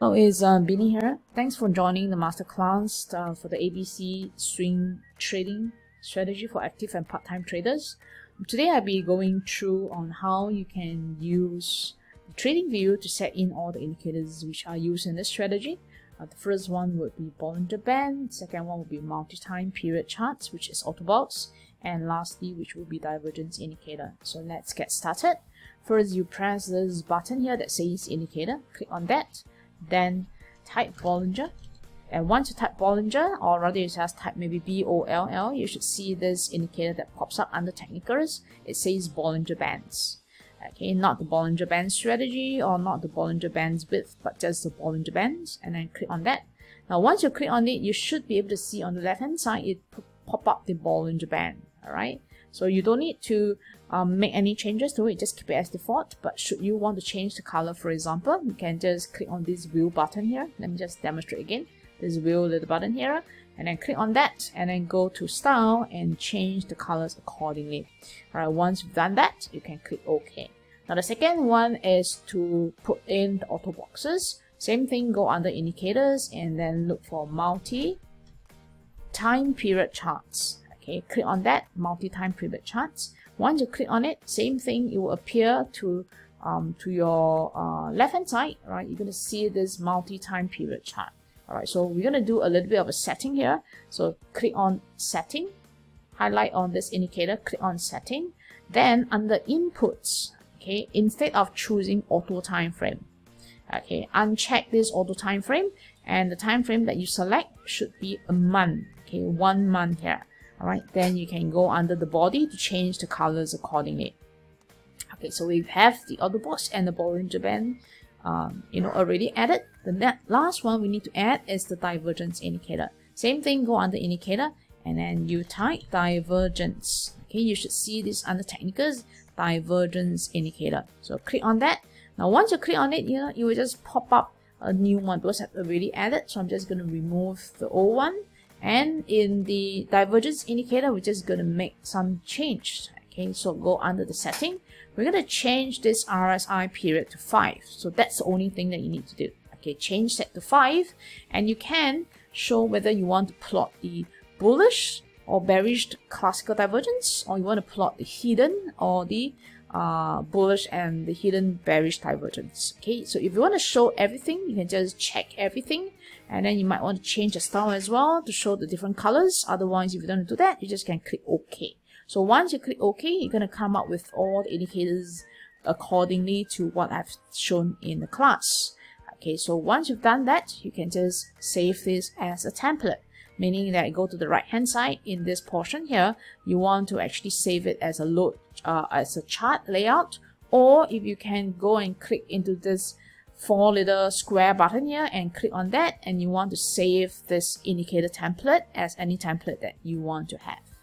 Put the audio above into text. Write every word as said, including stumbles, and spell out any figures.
Hello, it's um, Binni here. Thanks for joining the masterclass uh, for the A B C Swing Trading Strategy for Active and Part-Time Traders. Today I'll be going through on how you can use TradingView to set in all the indicators which are used in this strategy. Uh, the first one would be Bollinger Band, second one would be multi-time period charts, which is AutoBox, and lastly which will be Divergence Indicator. So let's get started. First, you press this button here that says Indicator, click on that. Then type Bollinger, and once you type Bollinger, or rather you just type maybe B O L L, you should see this indicator that pops up under technicals. It says Bollinger Bands. Okay, not the Bollinger Band strategy or not the Bollinger Bands width, but just the Bollinger Bands, and then click on that. Now once you click on it, you should be able to see on the left hand side it pop up the Bollinger Band. Alright, so you don't need to um, make any changes to it, just keep it as default. But should you want to change the color, for example, you can just click on this wheel button here. Let me just demonstrate again. This wheel little button here, and then click on that, and then go to style and change the colors accordingly. Alright, once you've done that, you can click OK. Now the second one is to put in the auto boxes. Same thing, go under indicators and then look for multi time period charts. Okay, click on that, multi-time period charts. Once you click on it, same thing, it will appear to um, to your uh, left-hand side, right? You're going to see this multi-time period chart. Alright, so we're going to do a little bit of a setting here. So click on setting, highlight on this indicator, click on setting. Then under inputs, okay, instead of choosing auto time frame, okay, uncheck this auto time frame, and the time frame that you select should be a month, okay, one month here. Alright, then you can go under the body to change the colors accordingly. Okay, so we have the AutoBox and the Bollinger Band, um, you know, already added. The last one we need to add is the Divergence Indicator. Same thing, go under Indicator, and then you type Divergence. Okay, you should see this under Technicals, Divergence Indicator. So click on that. Now, once you click on it, you know, it will just pop up a new one because I've already added. So I'm just going to remove the old one. And in the Divergence Indicator, we're just going to make some change. Okay, so go under the setting. We're going to change this R S I period to five. So that's the only thing that you need to do. Okay, change that to five. And you can show whether you want to plot the bullish or bearish classical divergence, or you want to plot the hidden or the uh, bullish and the hidden bearish divergence. Okay, so if you want to show everything, you can just check everything. And then you might want to change the style as well to show the different colors. Otherwise, if you don't do that, you just can click OK. So once you click OK, you're going to come up with all the indicators accordingly to what I've shown in the class. Okay, so once you've done that, you can just save this as a template, meaning that you go to the right hand side in this portion here. You want to actually save it as a load, uh, as a chart layout, or if you can go and click into this four little square button here and click on that, and you want to save this indicator template as any template that you want to have.